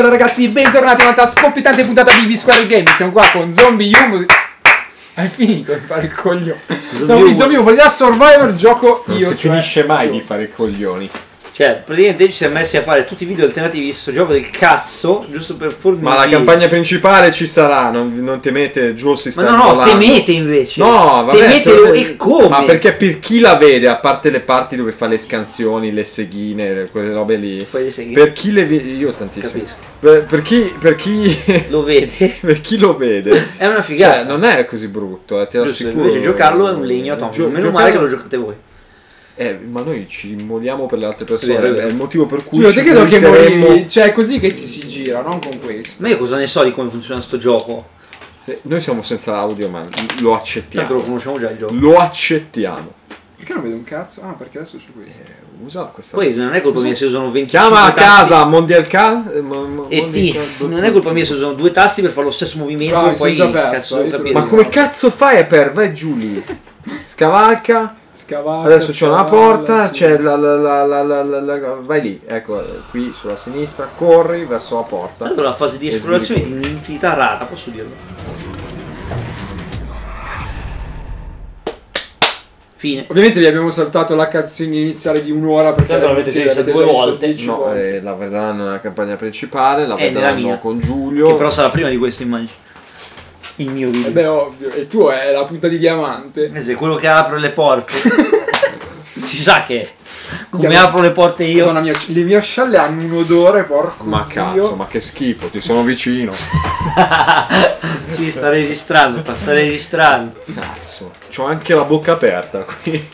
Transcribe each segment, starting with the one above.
Bella ragazzi, bentornati a una scoppiettante puntata di B Squared Game. Siamo qua con ZombiU. Hai finito di fare il coglione. ZombiU, da Survivor gioco non io. Non si cioè, finisce mai gioco. Di fare i coglioni. Cioè, praticamente ci siamo messi a fare tutti i video alternativi di questo gioco del cazzo, giusto per fornire. Ma la campagna principale ci sarà, non temete, giù si sta. Ma no, volando. Temete invece. No, vabbè, temetelo e come? Ma perché per chi la vede, a parte le parti dove fa le scansioni, le seghine, quelle robe lì. Fai le seghine. Per chi le vede. Io tantissimo. Capisco. Per chi lo vede. Per chi lo vede. È una figata. Cioè, non è così brutto, te lo assicuro. Invece giocarlo è un legno atomico. Meno male che lo giocate voi. Ma noi ci immoliamo per le altre persone, è il motivo per cui io te credo che moriamo. Cioè è così che si gira, non con questo. Ma io cosa ne so di come funziona sto gioco? Noi siamo senza audio, ma lo accettiamo. Tanto lo conosciamo già il gioco. Lo accettiamo. Perché non vedo un cazzo? Ah, perché adesso c'è questo. Usa questa. Poi non è colpa mia se usano 20 tasti. Chiama a casa, Mondial Cal. E ti. Non è colpa mia se usano due tasti per fare lo stesso movimento. Bravi, poi già perso, cazzo, ma come cazzo fai a per? Vai giù lì. Scavalca. Scavata, adesso c'è una porta, sì. C'è la vai lì, ecco, qui sulla sinistra, corri verso la porta. Tanto la fase di esplorazione è di un'infinità rara, posso dirlo? Fine. Ovviamente vi abbiamo saltato la canzone iniziale di un'ora perché tanto l'avete vista due volte. No, la vedranno nella campagna principale, la vedranno con Giulio. Che però sarà prima di questa immagine. Il mio video. Beh, ovvio, e tu è la punta di diamante. Se quello che apre le porte. Si sa che è. Come apro le porte io. Madonna mia, le mie ascialle hanno un odore, porco. Ma zio. Cazzo, ma che schifo, ti sono vicino. Sì, sta registrando. Cazzo. C'ho anche la bocca aperta qui.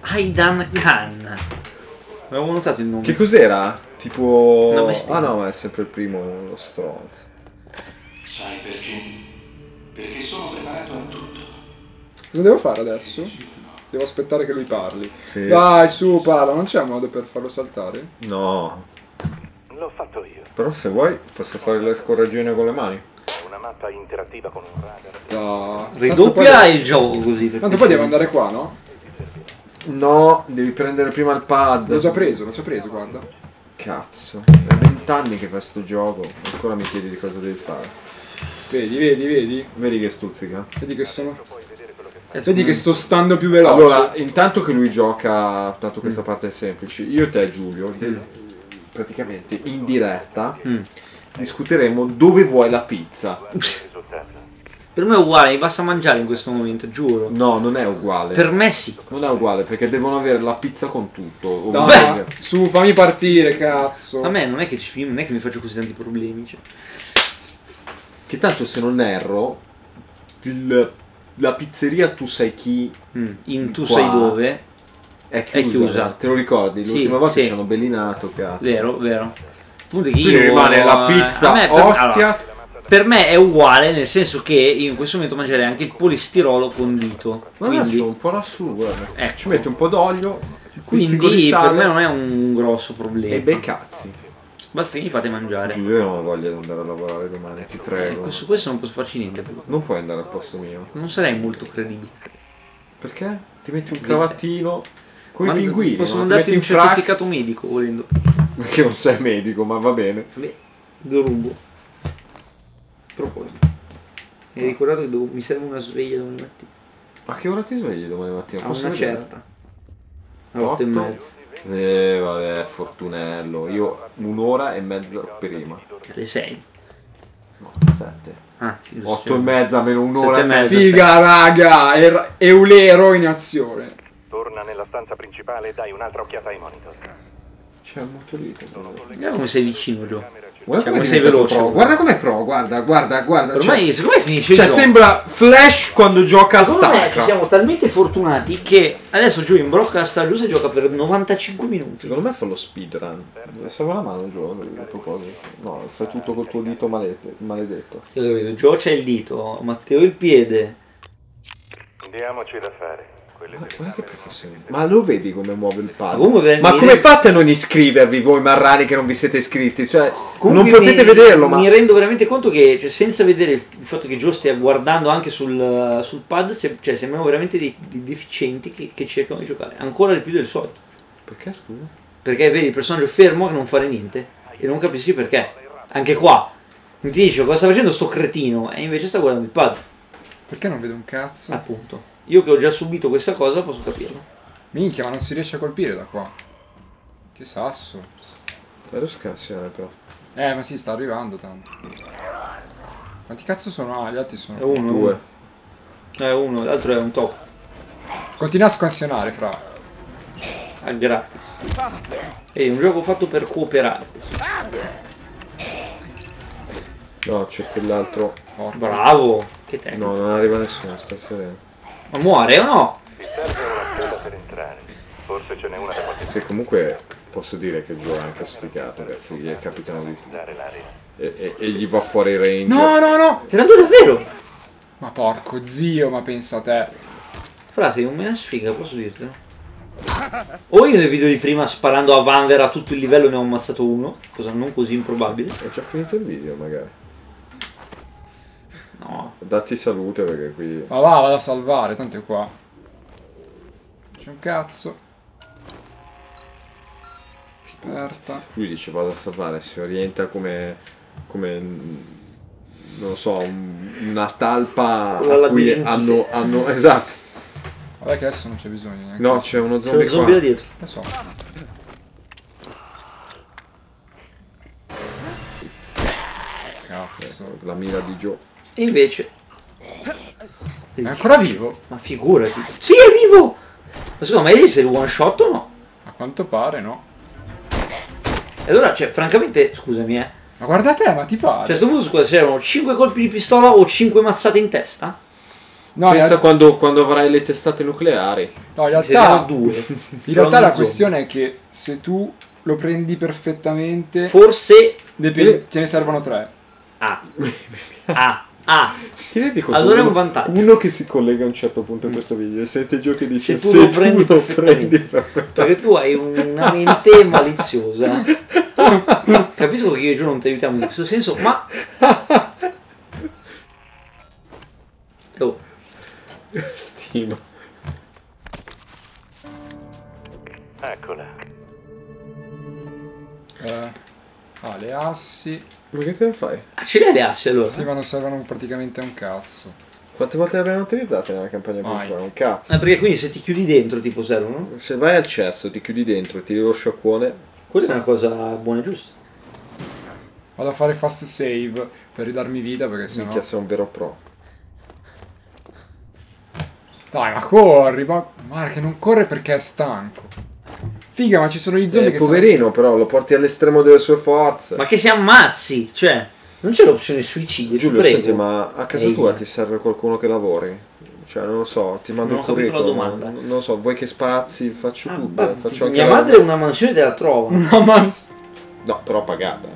Aidan Khan. Avevo notato il nome. Che cos'era? Tipo. Ah no, ma è sempre il primo, lo stronzo. Sai perché? Perché sono preparato a tutto. Cosa devo fare adesso? Devo aspettare che lui parli. Sì. Dai, su, parla. Non c'è modo per farlo saltare? No. L'ho fatto io. Però se vuoi posso fare le scorreggione con le mani. Una mappa interattiva con un radar. No. Ridoppia il gioco così. Tanto poi devo andare qua, no? No, devi prendere prima il pad. L'ho già preso, guarda. Cazzo. È 20 anni che fa sto gioco. Ancora mi chiedi di cosa devi fare. Vedi? Vedi che stuzzica. Vedi che sto stando più veloce. Allora, intanto che lui gioca, tanto questa parte è semplice. Io e te, Giulio, praticamente in diretta discuteremo dove vuoi la pizza. Per me è uguale, mi basta mangiare in questo momento, giuro. No, non è uguale. Per me sì. Non è uguale, perché devono avere la pizza con tutto. Dai, su, fammi partire, cazzo. A me non è che mi faccio così tanti problemi, cioè. Che tanto se non erro la pizzeria tu sai chi in tu sai dove è chiusa. Te lo ricordi? L'ultima volta ci hanno bellinato, cazzo. Vero. Quindi rimane la pizza ostia. Allora, per me è uguale, nel senso che io in questo momento mangerei anche il polistirolo condito. Ma quindi un po' lassù, guarda. Ecco. Ci metto un po' d'olio. Quindi per me non è un grosso problema. E bei cazzi. Basta che mi fate mangiare. Giulio, io non ho voglia di andare a lavorare domani, ti prego. Questo non posso farci niente. Però. Non puoi andare al posto mio. Non sarei molto credibile. Perché? Ti metti un cravattino con i pinguini. Possono darti un certificato medico volendo. Perché non sei medico, ma va bene. Beh, lo rubo. A proposito. Mi hai ricordato che mi serve una sveglia domani mattina. A che ora ti svegli domani mattina? A una certa. Alle 8:30. Vabbè, fortunello. Io un'ora e mezza prima. Alle 6? No, 7. Ah, 8:30 meno un'ora e mezza. Figa, raga! Eulero in azione. Torna nella stanza principale e dai un'altra occhiata ai monitor. C'è un motorito. Guarda come sei vicino, Gio. Guarda come sei veloce. Guarda com'è pro, guarda. Ormai secondo me finisce. Cioè, sembra Flash quando gioca a Starcraft. Ci siamo talmente fortunati che adesso Gio imbrocca a Starcraft e gioca per 95 minuti. Secondo me fa lo speedrun. Salva la mano, Gio. No, fai tutto col tuo dito maledetto. Gio c'è il dito, Matteo il piede. Andiamoci da fare. Ma che professionista. Ma lo vedi come muove il puzzle? Ma come fate a non iscrivervi voi marrani che non vi siete iscritti? Cioè, non potete vederlo. Mi rendo veramente conto che cioè, senza vedere il fatto che Gio stia guardando anche sul pad, cioè, sembriamo veramente dei deficienti che cercano di giocare ancora di più del solito. Perché scusa? Perché vedi il personaggio fermo che non fa niente. e non capisci perché. Anche qua mi dice cosa sta facendo sto cretino, e invece sta guardando il pad. Perché non vedo un cazzo? Appunto. Io che ho già subito questa cosa posso capirlo. Minchia, ma non si riesce a colpire da qua. Che sasso. Devo scassare però. Ma si sta arrivando tanto. Quanti cazzo sono? Ah, gli altri sono... È uno, due. È uno, l'altro è un top. Continua a scansionare, fra. Al gratis. È un gioco fatto per cooperare. No, c'è quell'altro. Bravo! Che tempo. No, non arriva nessuno, sta sereno. Ma muore o no? Mi serve una strada per entrare. Forse ce n'è una da qualche... Sì, comunque posso dire che Gio è anche sfigato, ragazzi. Gli è capitano di... E gli va fuori il range. No, no, no! Erano due davvero! Ma porco zio, ma pensa a te. Fra, sei un meno sfiga, posso dirtelo? O io nel video di prima sparando a Vanvera a tutto il livello ne ho ammazzato uno, cosa non così improbabile. Ho già finito il video, magari. No. Datti salute perché qui... Ma va, vado a salvare, tanto è qua. C'è un cazzo. Aperta. Lui dice vado a salvare, si orienta come... non lo so, una talpa a cui hanno, esatto. Vabbè che adesso non c'è bisogno neanche. No, c'è uno zombie qua. Da dietro. Lo so. Cazzo. La mira di Gio. E invece... È ancora vivo? Ma figurati. Sì, è vivo! Ma secondo me esiste il one shot o no? A quanto pare no. E allora, cioè, francamente, scusami ma guarda te, ma ti pare? Cioè, a sto punto, scusa, se erano 5 colpi di pistola o 5 mazzate in testa? No, pensa quando avrai le testate nucleari. No, in realtà due. In realtà la questione è che se tu lo prendi perfettamente... Forse... ce ne servono 3. Ti rendi conto? Allora è un vantaggio. Uno che si collega a un certo punto in questo video e sente Gio che dice se tu lo prendi perfettamente. Perché tu hai una mente maliziosa. Capisco che io e Gio non ti aiutiamo in questo senso, ma... Oh. Stima. Eccola. Le assi. Ma che te ne fai? Ah, ce le hai le assi allora? Sì, ma non servono praticamente a un cazzo. Quante volte le abbiamo utilizzate nella campagna principale? Un cazzo. Perché quindi se ti chiudi dentro tipo servono? Se vai al cesso, ti chiudi dentro e tiri lo sciacquone. Questa è una cosa buona e giusta. Vado a fare fast save per ridarmi vita perché sennò... Minchia, sei un vero pro. Dai, ma corri, ma... Guarda che non corre perché è stanco. Figa, ma ci sono gli zombie che poverino, però, lo porti all'estremo delle sue forze. Ma che si ammazzi, cioè... Non c'è l'opzione suicidio, Giulio, ti prego. Senti, ma a casa tua ti serve qualcuno che lavori? Cioè, non lo so, ti mando un curriculum. Non lo so, vuoi che spazi, faccio tutto. Faccio anche mia madre una mansione te la trova. Una mansione? No, però pagata,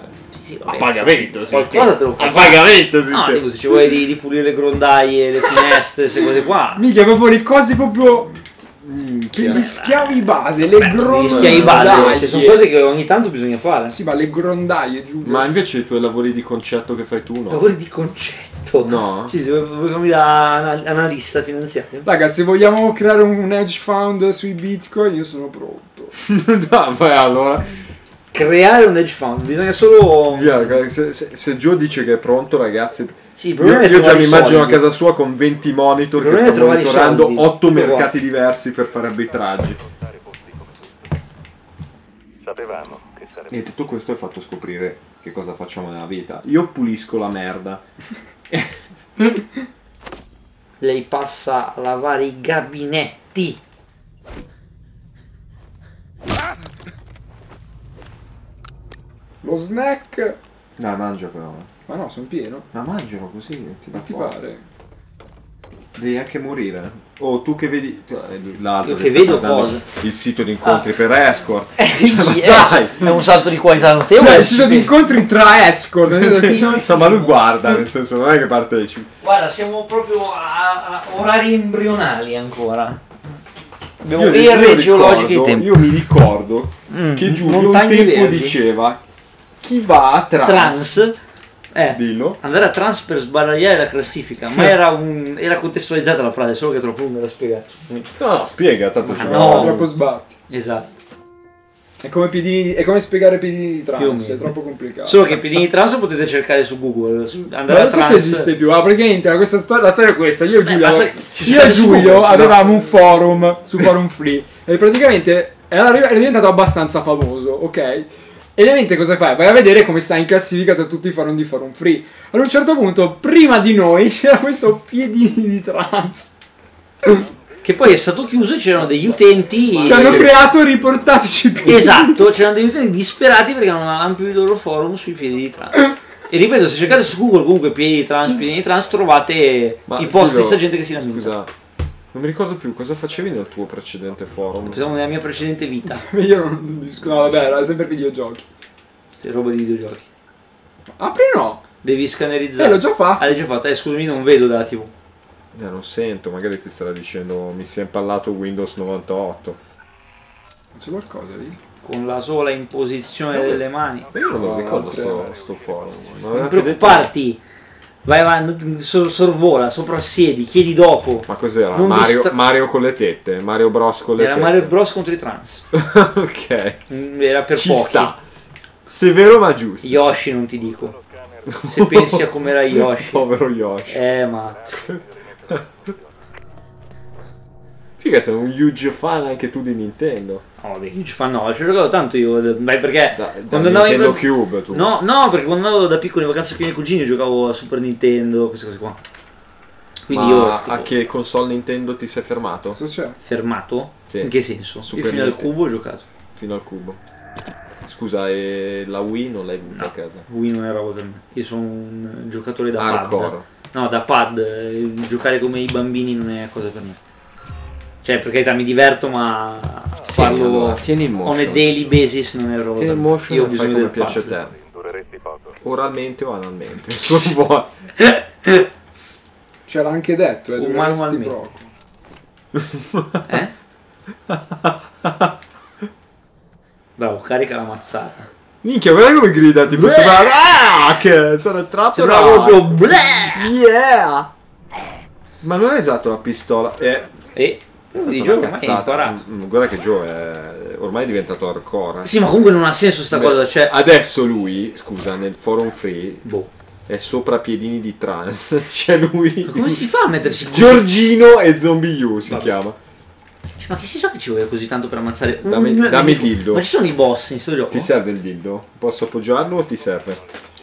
Sì, a pagamento, sì. Qualcosa te lo fa. A pagamento, sì. No, tipo, se ci vuoi di pulire le grondaie, le finestre, queste cose qua. Minchia, proprio le cose proprio... Minchia. Gli schiavi base, le grondaie. Gli schiavi base, sono cose che ogni tanto bisogna fare. Sì, ma le grondaie, giù. Ma invece i tuoi lavori di concetto che fai tu, no? Lavori di concetto? No. Sì, se vuoi farmi da analista finanziario. Raga, se vogliamo creare un hedge fund sui bitcoin, io sono pronto. No, beh, allora. Creare un hedge fund, bisogna solo... se Gio dice che è pronto, ragazzi... Sì, io già mi immagino a casa sua con 20 monitor che stanno monitorando soldi, 8 mercati diversi per fare arbitraggi. Sapevamo. E tutto questo è fatto scoprire che cosa facciamo nella vita. Io pulisco la merda. Lei passa a lavare i gabinetti. Lo snack. No, mangio però. Ma no, sono pieno. Ma mangiano così. Ma ti pare? Devi anche morire. Oh, tu che vedi. L'altro che vedo cosa? Il sito di incontri per escort. Cioè, dai. È un salto di qualità notevole. Cioè, il sito di incontri tra escort. No, ma lui guarda, nel senso, non è che partecipi. Guarda, siamo proprio a orari embrionali ancora. Abbiamo io geologiche di tempo. Io mi ricordo che Giulio un tempo diceva: chi va a trans dillo. Andare a trans per sbaragliare la classifica, ma era contestualizzata la frase, solo che troppo lunga da spiegare. No, spiega, tanto c'è troppo sbatti. Esatto. È come spiegare piedini di trans, è troppo complicato. Solo che piedini di trans potete cercare su Google. Ma non so se esiste più, praticamente questa la storia è questa. Io e Giulio, avevamo un forum su Forum Free e praticamente era diventato abbastanza famoso, ok? E ovviamente cosa fai? Vai a vedere come sta in classifica tra tutti i forum di Forum Free. Ad un certo punto, prima di noi, c'era questo piedini di trans. Che poi è stato chiuso e c'erano degli utenti che hanno creato riportateci più. Esatto, c'erano degli utenti disperati perché non avevano più il loro forum sui piedi di trans. E ripeto, se cercate su Google comunque piedi di trans trovate i post di sta gente che si lamenta. Scusa, non mi ricordo più cosa facevi nel tuo precedente forum. Pensavo nella mia precedente vita. Io non disco, no vabbè, era sempre videogiochi. C'è roba di videogiochi. Apri no? Devi scannerizzare. L'ho già fatto. L'hai già fatto, scusami, non vedo dalla TV. Non sento, magari ti starà dicendo mi si è impallato Windows 98. C'è qualcosa lì? Con la sola imposizione delle mani. Io non me lo ricordo sto forum. Non preoccuparti. Vai avanti, sorvola, soprassiedi, chiedi dopo. Ma cos'era? Mario con le tette, Mario Bros con le tette. Era Mario Bros contro i trans. Ok. Era per pochi. Sta. Severo ma giusto. Yoshi non ti dico. Se pensi a com'era Yoshi. Povero Yoshi. Ma... Figa, sei un huge fan anche tu di Nintendo. No, dei huge fan no, ci ho giocato tanto io. Beh, perché quando andavo Nintendo Cube tu. No, perché quando andavo da piccolo in vacanza con i miei cugini giocavo a Super Nintendo, queste cose qua. Quindi a che console Nintendo ti sei fermato? Cosa c'è? Fermato? Sì. In che senso? Super io fino Nintendo. Al cubo ho giocato. Fino al cubo. Scusa, e la Wii non l'hai avuta a casa? Wii non era roba. Io sono un giocatore da hardcore. No, da pad, giocare come i bambini non è cosa per me. Cioè, per carità, mi diverto, ma farlo on a daily basis non è roba. Tieni il motion, io ho bisogno del piace pad. A te. Oralmente o analmente? Lo si può. C'era anche detto, è umanualmente. Eh? Bravo, carica la mazzata. Minchia, guarda come grida, ti posso fare. Che sarà tratto proprio. Yeah! Ma non hai usato la pistola. Di Gio ormai è imparato. Guarda che Gio è ormai è diventato hardcore. Sì, ma comunque non ha senso sta cosa. Cioè... Adesso lui, scusa, nel forum free è sopra piedini di trans. Cioè lui. Ma come si fa a mettersi Giorgino e ZombiU si chiama. Ma che si so che ci vuole così tanto per ammazzare? Dammi il dildo. Ma ci sono i boss in sto gioco? Ti serve il dildo? Posso appoggiarlo o ti serve?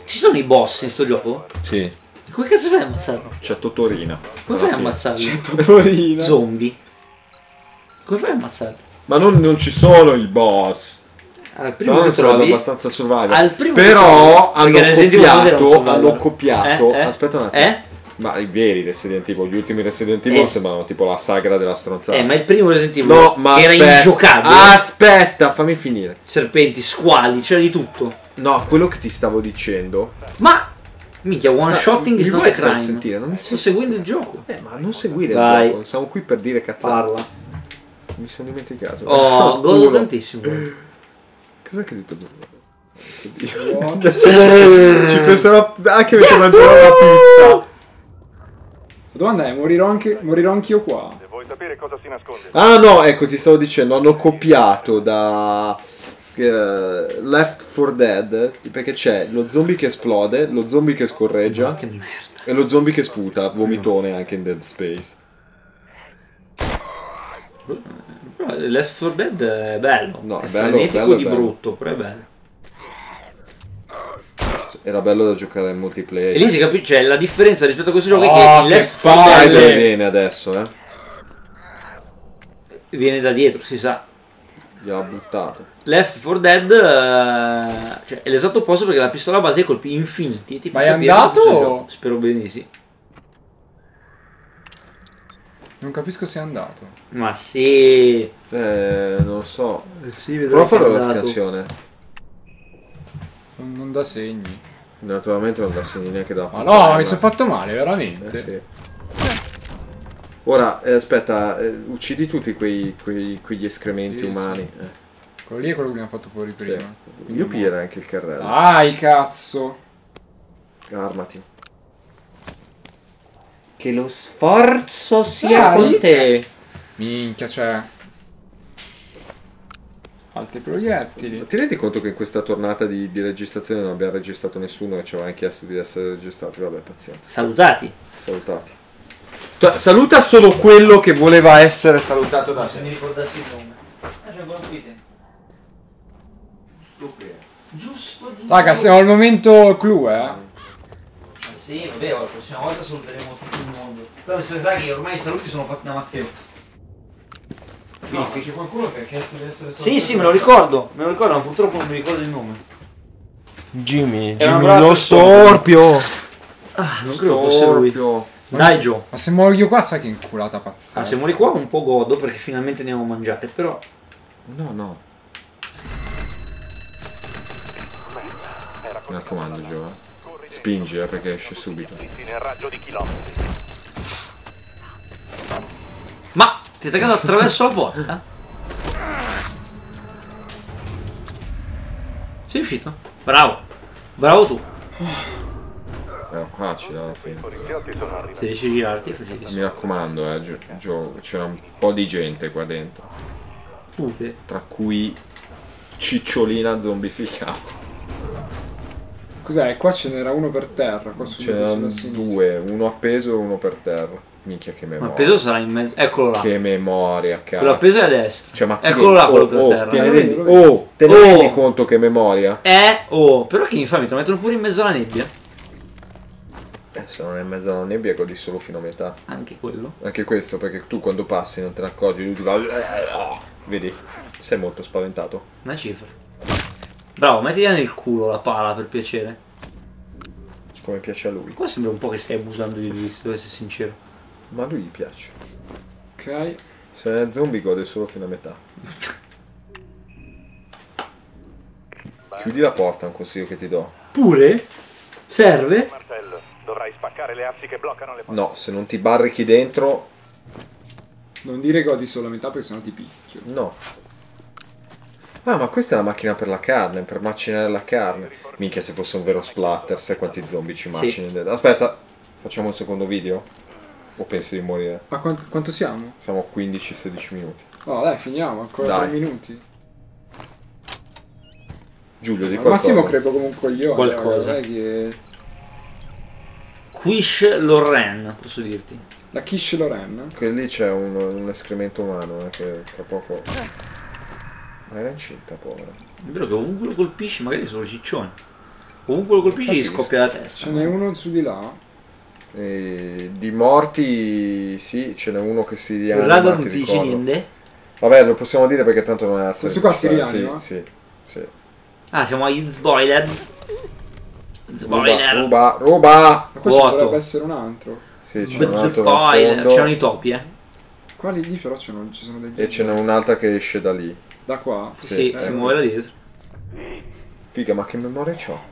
Ci sono i boss in sto gioco? Sì. E come cazzo fai a ammazzarlo? C'è Totorina. Come fai a ammazzarlo? C'è Totorina. Zombie. Come fai a ammazzarlo? Ma non ci sono i boss. Al primo non sono abbastanza Survivor. Però hanno copiato. Aspetta un attimo. Ma i veri Resident Evil, gli ultimi Resident Evil sembrano tipo la sagra della stronzata. Ma il primo Resident Evil era ingiocabile. Aspetta, fammi finire. Serpenti, squali, c'era di tutto. No, quello che ti stavo dicendo. Ma minchia, one-shotting is not a crime. Sentire, non mi sto seguendo il gioco. Ma non seguire il gioco, siamo qui per dire cazzate. Parla. Mi sono dimenticato. Oh, godo tantissimo. Cos'è che hai detto? Ci penserò anche perché mangerò la pizza. La domanda è, morirò anch'io qua? Vuoi sapere cosa si nasconde? Ah no, ecco, ti stavo dicendo, hanno copiato da Left 4 Dead, perché c'è lo zombie che esplode, lo zombie che scorreggia, che merda. E lo zombie che sputa, vomitone anche in Dead Space. Left 4 Dead è bello, è frenetico di brutto, però è bello. Era bello da giocare in multiplayer. E lì si capisce, cioè, la differenza rispetto a questo gioco è che Left 4 Dead viene adesso, viene da dietro, si sa. Gliel'ha buttato. Left 4 Dead cioè, è l'esatto opposto perché la pistola a base è colpi infiniti. Ti fa capire andato? Spero bene di sì. Non capisco se è andato. Ma sì. Non lo so. Prova a fare la scansione. Non dà segni. Naturalmente non dà segni neanche da parte. No, ma mi sono fatto male, veramente. Sì. Ora, aspetta, uccidi tutti quegli escrementi umani. Sì. Quello lì è quello che abbiamo fatto fuori prima. Sì. Io piglierei anche il carrello. Dai, cazzo! Armati. Che lo sforzo sia con te! Minchia, cioè... altri proiettili. Tenete conto che in questa tornata di registrazione non abbiamo registrato nessuno e ci avevano chiesto di essere registrati. Vabbè, pazienza. Salutati. Salutati. Saluta solo quello che voleva essere salutato da te. Se mi ricordassi il nome. Ah, c'è ancora un item. Giusto, giusto. Raga, siamo al momento clou, Sì, vabbè, la prossima volta saluteremo tutto il mondo. Però se sa che ormai i saluti sono fatti da Matteo. No, c'è qualcuno che ha chiesto di essere salutato. Sì, sì, me lo ricordo, ma purtroppo non mi ricordo il nome. Jimmy, lo storpio. Ah, non credo fosse lui. Dai Gio. Ma se muoio qua sai che inculata pazzesca. Ah, se muori qua un po' godo perché finalmente ne abbiamo mangiate, però... No, no. Mi raccomando Gio, spingi perché esce subito. Ma... Ti è attaccato attraverso la porta? Sei riuscito? Bravo! Bravo tu! È un facile alla fine. Se riesci a girarti è facilissimo. Mi raccomando, c'era un po' di gente qua dentro. Pute. Tra cui cicciolina zombificata. Cos'è? Qua ce n'era uno per terra. Qua c'erano due, uno appeso e uno per terra. Minchia che memoria. Ma appeso sarà in mezzo. Eccolo là. Che memoria, cazzo. Quello appeso è a destra. Cioè, ma eccolo là quello per terra. Te ne rendi conto che memoria? Però che infami, te lo mettono pure in mezzo alla nebbia. Se non è in mezzo alla nebbia godi solo fino a metà. Anche quello. Anche questo, perché tu quando passi non te ne accorgi, lui ti va. Vedi? Sei molto spaventato. Una cifra. Bravo, mettila nel culo la pala per piacere. Come piace a lui. Qua sembra un po' che stai abusando di lui, se devo essere sincero. Ma a lui gli piace. Ok. Se è zombie gode solo fino a metà. Chiudi la porta, è un consiglio che ti do. Pure? Serve? Martello. Dovrai spaccare le assi che bloccano le porte. No, se non ti barrichi dentro... Non dire godi solo a metà perché sennò ti picchio. No. Ah, ma questa è la macchina per la carne, per macinare la carne. Minchia, se fosse un vero splatter, sai quanti zombie ci macini dentro. Aspetta, facciamo un secondo video? O pensi di morire? Ma quanto siamo? Siamo a 15-16 minuti. No, dai, finiamo, ancora 3 minuti. Giulio, di qualcosa. Massimo credo come un coglione. Qualcosa. Quiche Lorraine, posso dirti. La Quiche Lorraine? Che lì c'è un escremento umano, che tra poco... Ma era incinta, povera. È vero che ovunque lo colpisci, magari sono ciccioni. Ovunque lo colpisci gli scoppia la testa. Ce n'è uno su di là. Di morti sì, ce n'è uno che si rianima. Non ti dice niente? Vabbè, lo possiamo dire perché tanto non è assolutamente. Questo qua si rianima? Sì, sì, sì. Ah, siamo agli spoiler. Spoiler. Ruba, ruba. Ma questo potrebbe essere un altro. Sì, c'è un altro. Spoiler. C'erano i topi, Qua lì però ci sono degli. E ce n'è un'altra che esce da lì. Da qua? Sì, si muove da dietro. Figa, ma che memoria c'ho?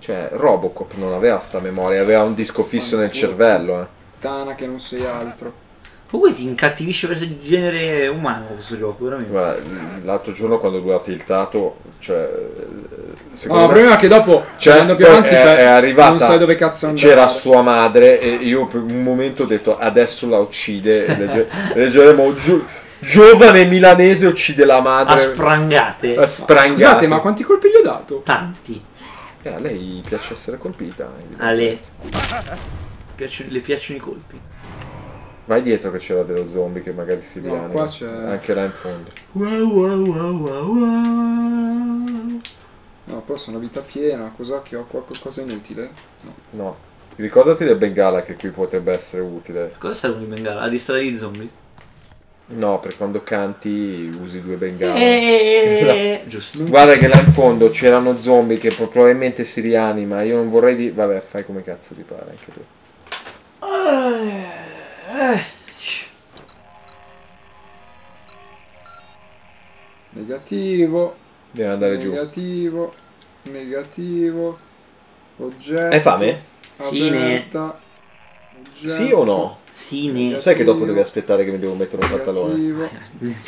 Cioè, Robocop non aveva sta memoria, aveva un disco fisso nel cervello, Tana che non sei altro. Comunque ti incattivisce verso il genere umano questo gioco, veramente. Guarda, l'altro giorno quando lui ha tiltato, cioè... No, il problema è che dopo, cioè, andando più avanti, è arrivata, non sai dove cazzo andare. C'era sua madre e io per un momento ho detto, adesso la uccide, leggeremo giù... Giovane milanese uccide la madre. A sprangate. A sprangate. Scusate, ma quanti colpi gli ho dato? Tanti. A lei piace essere colpita. A lei le piacciono i colpi. Vai dietro che c'era dello zombie che magari si rianima. No, qua c'è... Anche là in fondo. No, però sono vita piena. Cos'ho che ho qualcosa inutile? No. No. Ricordati del bengala che qui potrebbe essere utile. Cosa serve un bengala? A distrarre i zombie? No, per quando canti usi due bengale. Giusto. Guarda che là in fondo c'erano zombie che probabilmente si rianima. Io non vorrei di... Vabbè, fai come cazzo ti pare anche tu. Negativo. Devi andare negativo, giù. Negativo. Oggetto. Hai fame? Aperta. Oggetto. Sì o no? Sì, sai che dopo devi aspettare che mi devo mettere un pantalone.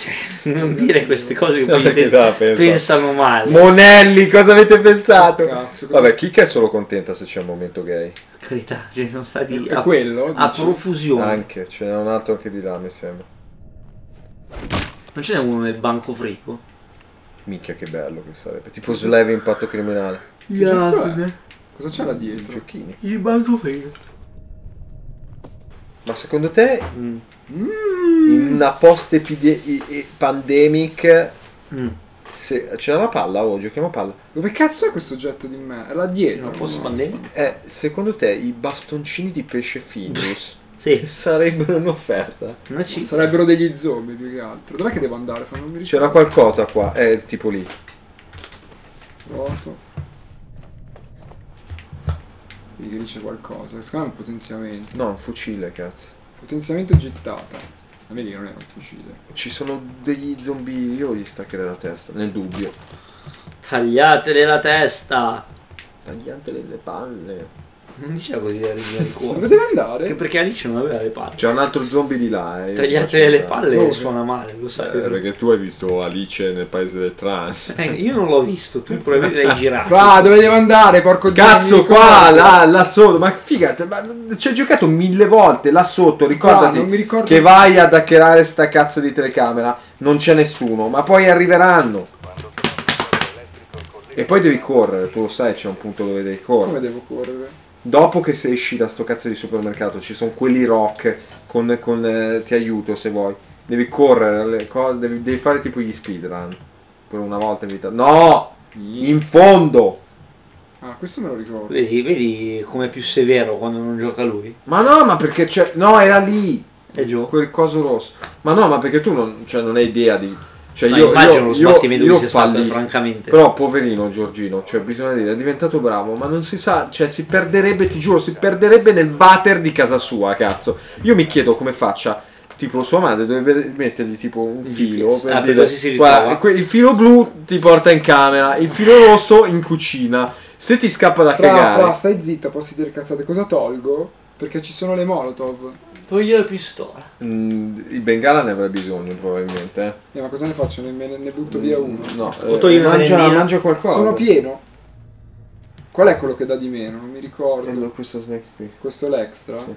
Cioè, non dire queste cose che poi pensano male. Monelli, cosa avete pensato? Cazzo, vabbè, Kika è solo contenta se c'è un momento gay. Carità, ce ne sono stati a profusione. Anche, ce n'è un altro anche di là, mi sembra. Non ce n'è uno nel banco frigo? Minchia che bello che sarebbe. Tipo Slave Impatto Criminale. Cosa c'è là dietro? Giochini. Il banco frigo. Ma secondo te in una post pandemic c'è una palla o giochiamo a palla? Dove cazzo è questo oggetto di me? È là dietro. In una post pandemic? Secondo te i bastoncini di pesce Finus sì, sarebbero un'offerta? Sarebbero degli zombie più che altro. Dov'è che devo andare? C'era qualcosa qua, è tipo lì. Vuoto. Lì c'è qualcosa. Secondo me è un potenziamento. No, un fucile, cazzo. Potenziamento gittata. A me lì non è un fucile. Ci sono degli zombie. Io gli staccherei la testa, nel dubbio. Tagliatele la testa. Tagliatele le palle. Non diceva così da ridere il cuore. Dove deve andare? Che perché Alice non aveva le palle. C'è un altro zombie di là. Tagliatele le palle no, suona male, lo sai. Perché tu hai visto Alice nel paese del trans. Io non l'ho visto, tu probabilmente l'hai girato. Qua, dove devo andare, porco cazzo, qua, là, là sotto. Ma figa, ci hai giocato 1000 volte là sotto. Ricordati che vai ad hackerare sta cazzo di telecamera. Non c'è nessuno, ma poi arriveranno. E poi devi correre, tu lo sai, c'è un punto dove devi correre. Come devo correre? Dopo che se esci da sto cazzo di supermercato ci sono quelli rock con ti aiuto se vuoi. Devi correre, devi fare tipo gli speedrun. Per una volta in vita. No! In fondo! Ah, questo me lo ricordo. Vedi com'è più severo quando non gioca lui? Ma no, ma perché c'è... No, era lì! E gioco. Quel coso rosso. Ma no, ma perché tu non, cioè, non hai idea di... Cioè no, io immagino lo sbattimento che sia stato, francamente. Però poverino Giorgino, cioè bisogna dire, è diventato bravo, ma non si sa, cioè si perderebbe, ti giuro, si perderebbe nel water di casa sua, cazzo. Io mi chiedo come faccia, tipo sua madre dovrebbe mettergli tipo un filo per dire, così si guarda, il filo blu ti porta in camera, il filo rosso in cucina. Se ti scappa da cagare. Fra, stai zitto, posso dire cazzate, cosa tolgo? Perché ci sono le molotov. Togli la pistola. Il bengala ne avrà bisogno probabilmente. Ma cosa ne faccio? Ne butto via uno. No, o togli mangia qualcosa. Sono pieno. Qual è quello che dà di meno? Non mi ricordo. Prendo questo snack qui. Questo è l'extra? Sì.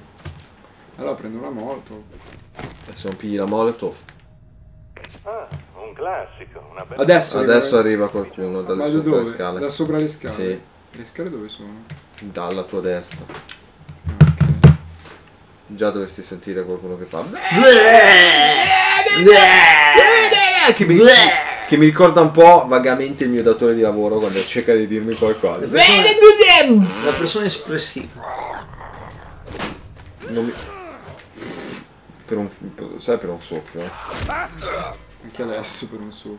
Allora prendo una molotov. Adesso non pigli la molotov. Ah, un classico. Una bella... Adesso arriva qualcuno dalle sopra le scale. Da sopra le scale? Sì. Le scale dove sono? Dalla tua destra. Già dovresti sentire qualcuno che fa che mi ricorda un po' vagamente il mio datore di lavoro quando cerca di dirmi qualcosa. La persona espressiva. Non mi... sai per un soffio anche adesso per un soffio.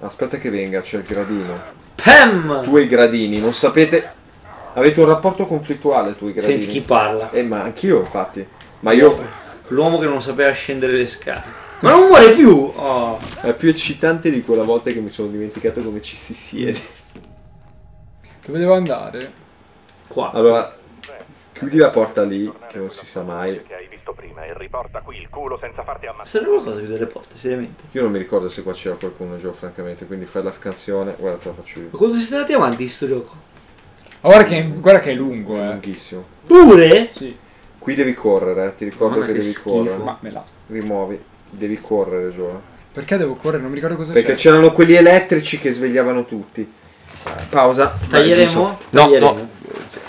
Aspetta che venga, c'è il gradino. Pam! Tu e i gradini non sapete, avete un rapporto conflittuale tu e i gradini. Senti chi parla. Ma anch'io infatti. Ma io... L'uomo che non sapeva scendere le scale. Ma non muore più! Oh. È più eccitante di quella volta che mi sono dimenticato come ci si siede. Dove devo andare? Qua. Allora, chiudi la porta lì, che non si sa mai. Serve qualcosa chiudere le porte, seriamente. Io non mi ricordo se qua c'era qualcuno in gioco, francamente, quindi fai la scansione. Guarda, te la faccio io. Ma quando siete andati avanti in sto gioco? Guarda che è lungo, è lunghissimo. Pure? Sì. Qui devi correre, ti ricordo che devi correre. Ma me la rimuovi, devi correre, Gio. Perché devo correre? Non mi ricordo cosa c'era. Perché c'erano quelli elettrici che svegliavano tutti. Pausa. Taglieremo? No, no.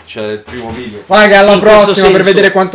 C'è il primo video. Raga, alla prossima per vedere quanto